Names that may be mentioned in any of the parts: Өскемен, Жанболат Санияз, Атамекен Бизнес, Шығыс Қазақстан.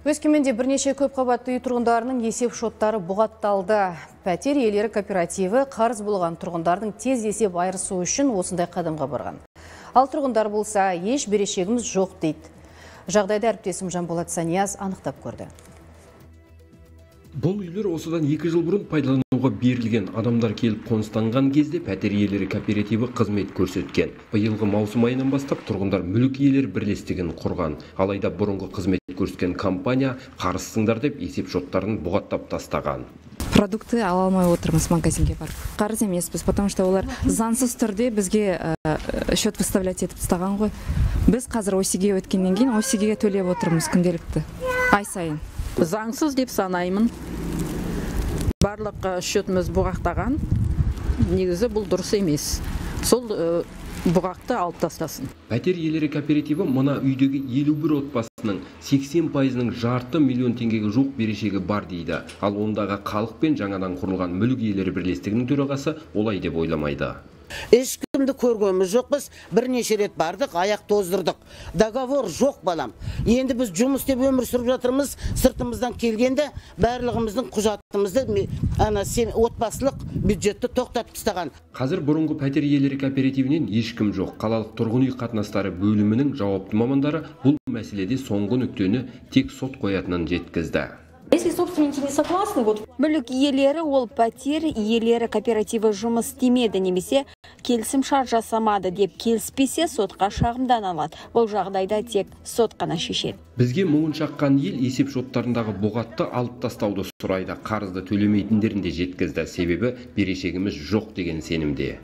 Өскеменде бірнеше көпқабатты үй тұрғындарының есеп шоттары бұғатталды. Пәтер иелері кооперативі қарыз болған тұрғындардың тез есеп айырысу үшін осындай қадамға барған. Ал тұрғындар болса, еш берешегіміз жоқ дейді. Жағдайды әріптесім Жанболат Санияз анықтап көрді. Бұл үйлер осыдан 2 жыл бұрын пайдалануға берілген. Адамдар келіп қоныстанған кезде пәтер иелері кооперативі қызмет көрсеткен. Биылғы маусым айынан бастап тұрғындар мүлік иелері бірлестігін құрған. Алайда бұрынғы қызмет көрсеткен компания қарызсыңдар деп есеп шоттарын бұғаттап тастаған. Продукты ала алмай отырмыз магазинге барып. Қарыз емеспіз, потому что олар заңсыз түрде бізге счет выставлять етіп тастаған ғой. Біз қазір осеге өткеннен кейін осеге төлеп отырмыз күнделікті. Ай сайын. Заңсыз деп санаймын. Барлық счетіміз бұғақтаған. Негізі бұл дұрыс емес. Сол бұғақты алып тастасын. Пәтер иелері кооперативі мына үйдегі 51 отбасының 80%-ның жарты миллион теңгеге жоқ берешегі бар дейді. Ал ондағы халық пен жаңадан құрылған мүлік иелері бірлестігінің төрағасы олай деп ойламайды. Ешкімді көргеніміз жоқ, біз бірнеше рет бардық, аяқ тоздырдық. Договор жоқ балам. Енді біз жұмыс деп өмір сүріп жатырмыз, сыртымыздан келгенде барлығымыздың құжатымызды ана сен отбасылық бюджетті тоқтатып тастаған. Қазір бұрынғы пәтер иелері кооперативінен ешкім жоқ. Қалалық тұрғын үй қатынастары бөлімінің жауапты мамандары бұл мәселеде соңғы нүктені тек сот қоятынын жеткізді. Если собственники не согласны, вот... Мүлік иелері ол пәтер иелері кооперативі жұмыс істемеді немесе келісімшарт жасамады деп келіспесе сотқа шағымдан алады. Бұл жағдайда тек сот қана шешеді. Бізге мұңын шаққан ел есеп шоттарындағы бұғатты алып тастауды сұрайды. Қарызды төлемейтіндерін де жеткізді, себебі берешегіміз жоқ деген сенімде.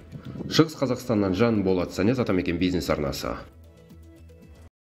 Шығыс Қазақстаннан Жанболат Санияз, Атамекен Бизнес арнасы.